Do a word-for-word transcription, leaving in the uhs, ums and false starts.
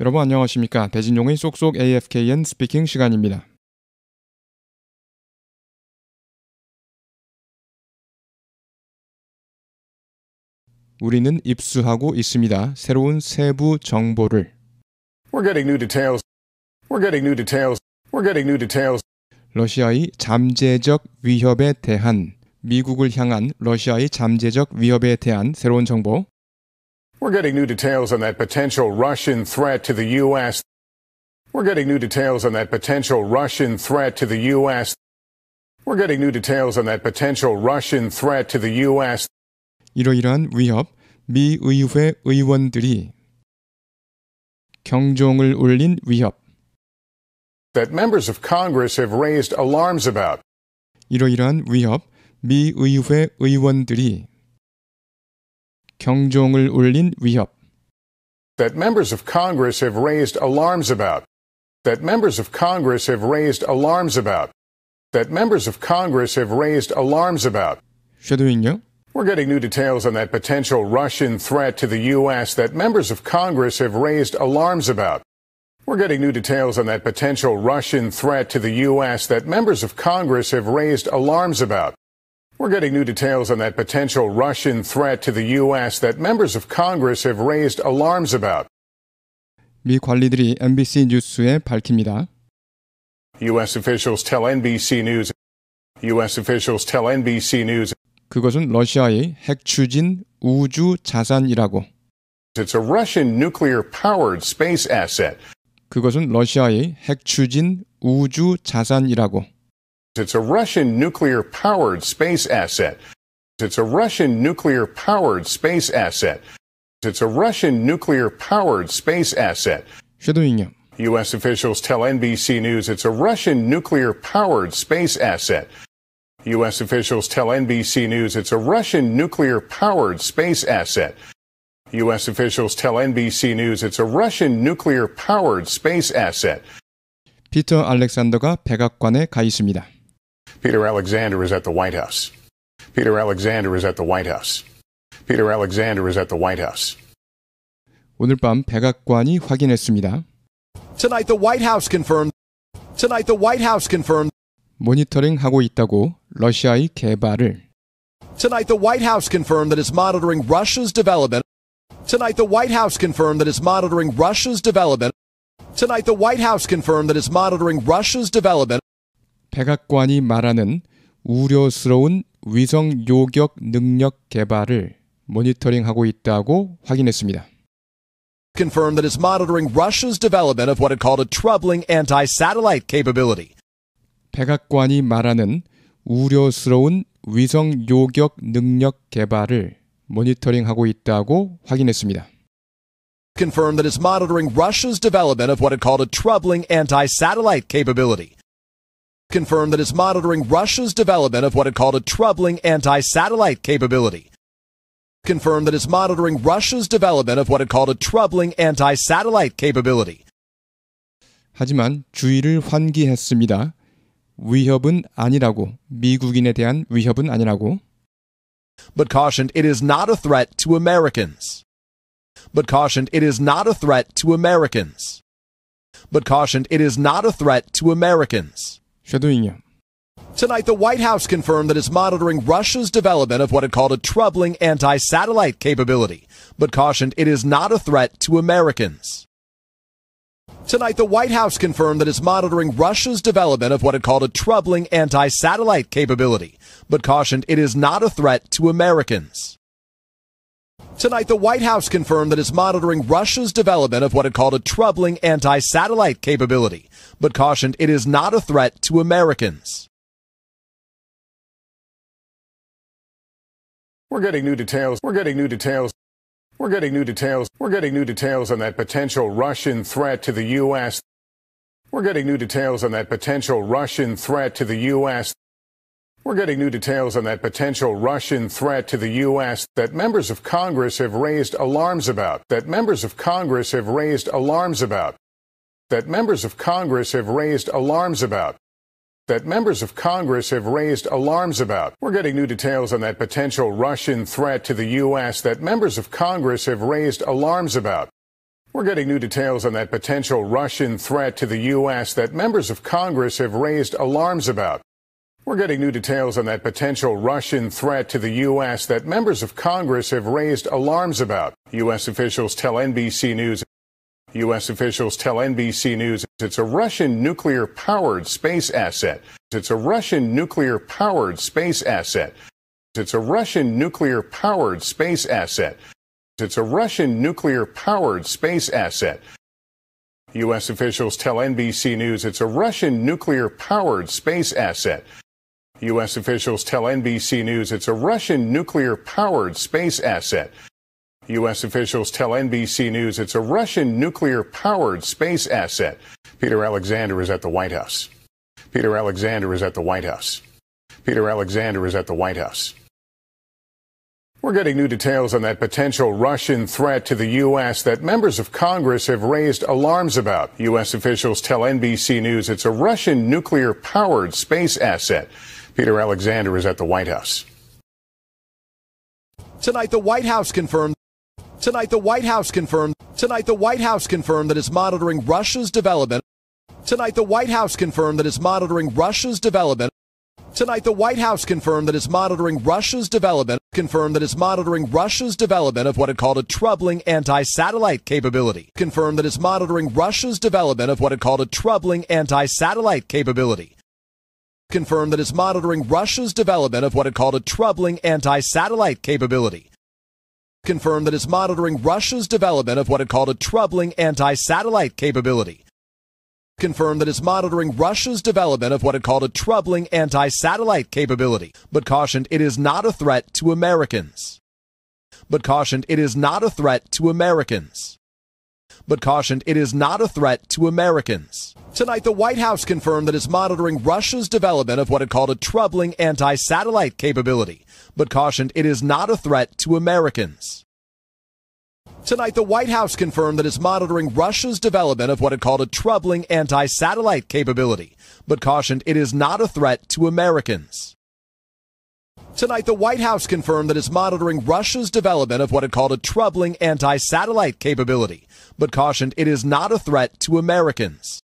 여러분 안녕하십니까? 배진용의 쏙쏙 에이에프케이엔 스피킹 시간입니다. 우리는 입수하고 있습니다. 새로운 세부 정보를. We're getting new details. We're getting new details. We're getting new details. 러시아의 잠재적 위협에 대한 미국을 향한 러시아의 잠재적 위협에 대한 새로운 정보. We're getting new details on that potential Russian threat to the U S. We're getting new details on that potential Russian threat to the U S. We're getting new details on that potential Russian threat to the U S. 이러이러한 위협, 미 의회 의원들이 경종을 울린 위협. That members of Congress have raised alarms about. 이러이러한 위협, 미 의회 의원들이 경종을 울린 위협. That members of Congress have raised alarms about. That members of Congress have raised alarms about. That members of Congress have raised alarms about. 쉐도잉요? We're getting new details on that potential Russian threat to the U S that members of Congress have raised alarms about. We're getting new details on that potential Russian threat to the U S that members of Congress have raised alarms about. We're getting new details on that potential Russian threat to the U S that members of Congress have raised alarms about. 미 관리들이 엠비씨 뉴스에 밝힙니다. U S officials tell N B C News. U S officials tell N B C News. 그것은 러시아의 핵추진 우주 자산이라고. It's a Russian nuclear-powered space asset. 그것은 러시아의 핵추진 우주 자산이라고. It's a Russian nuclear-powered space asset. It's a Russian nuclear-powered space asset. It's a Russian nuclear-powered space asset. 쉐도잉요. U S officials tell N B C News it's a Russian nuclear-powered space asset. U S officials tell N B C News it's a Russian nuclear-powered space asset. U S officials tell N B C News it's a Russian nuclear-powered space asset. 피터 알렉산더가 백악관에 가 있습니다. Peter Alexander is at the White House. Peter Alexander is at the White House. Peter Alexander is at the White House. 오늘 밤 백악관이 확인했습니다. Tonight the White House confirmed. Tonight the White House confirmed. 모니터링하고 있다고 러시아의 개발을. Tonight the White House confirmed that it's monitoring Russia's development. Tonight the White House confirmed that it's monitoring Russia's development. Tonight the White House confirmed that it's monitoring Russia's development. 백악관이 말하는 우려스러운 위성 요격 능력 개발을 모니터링하고 있다고 확인했습니다. Confirmed that it's monitoring Russia's development of what it called a troubling anti-satellite capability. 백악관이 말하는 우려스러운 위성 요격 능력 개발을 모니터링하고 있다고 확인했습니다. Confirmed that it's monitoring Russia's development of what it called a troubling anti-satellite capability. Confirmed that it's monitoring Russia's development of what it called a troubling anti-satellite capability. Confirmed that it's monitoring Russia's development of what it called a troubling anti-satellite capability. 하지만 주의를 환기했습니다. 위협은 아니라고. 미국인에 대한 위협은 아니라고. But cautioned it is not a threat to Americans. But cautioned it is not a threat to Americans. But cautioned it is not a threat to Americans. 쉐도잉요. Tonight the White House confirmed that it's monitoring Russia's development of what it called a troubling anti-satellite capability, but cautioned it is not a threat to Americans. Tonight the White House confirmed that it's monitoring Russia's development of what it called a troubling anti-satellite capability, but cautioned it is not a threat to Americans. Tonight the White House confirmed that it's monitoring Russia's development of what it called a troubling anti-satellite capability, but cautioned it is not a threat to Americans. We're getting new details. We're getting new details. We're getting new details. We're getting new details on that potential Russian threat to the U S. We're getting new details on that potential Russian threat to the U S. We're getting new details on that potential Russian threat to the U S that members of Congress have raised alarms about. That members of Congress have raised alarms about. That members of Congress have raised alarms about. That members of Congress have raised alarms about. We're getting new details on that potential Russian threat to the U S that members of Congress have raised alarms about. We're getting new details on that potential Russian threat to the U S that members of Congress have raised alarms about. We're getting new details on that potential Russian threat to the U S that members of Congress have raised alarms about. U S officials tell N B C News. U S officials tell N B C News it's a Russian nuclear-powered space asset. It's a Russian nuclear-powered space asset. It's a Russian nuclear-powered space asset. It's a Russian nuclear-powered space asset. U S officials tell N B C News it's a Russian nuclear-powered space asset. U S officials tell N B C News it's a Russian nuclear-powered space asset. U S officials tell N B C News it's a Russian nuclear-powered space asset. Peter Alexander is at the White House. Peter Alexander is at the White House. Peter Alexander is at the White House. We're getting new details on that potential Russian threat to the U S that members of Congress have raised alarms about. U S officials tell N B C News it's a Russian nuclear-powered space asset. Peter Alexander is at the White House. Tonight, the White House confirmed. Tonight, the White House confirmed. Tonight, the White House confirmed that it's monitoring Russia's development. Tonight, the White House confirmed that it's monitoring Russia's development. Tonight, the White House confirmed that it's monitoring Russia's development, confirmed that it's monitoring Russia's development of what it called a troubling anti-satellite capability, confirmed that it's monitoring Russia's development of what it called a troubling anti-satellite capability, confirmed that it's monitoring Russia's development of what it called a troubling anti-satellite capability, confirmed that it's monitoring Russia's development of what it called a troubling anti-satellite capability, confirmed that it's monitoring Russia's development of what it called a troubling anti-satellite capability, but cautioned it is not a threat to Americans. But cautioned it is not a threat to Americans. But cautioned it is not a threat to Americans. Tonight, the White House confirmed that it's monitoring Russia's development of what it called a troubling anti-satellite capability, but cautioned it is not a threat to Americans. Tonight, the White House confirmed that it's monitoring Russia's development of what it called a troubling anti-satellite capability, but cautioned it is not a threat to Americans. Tonight, the White House confirmed that it's monitoring Russia's development of what it called a troubling anti-satellite capability, but cautioned it is not a threat to Americans.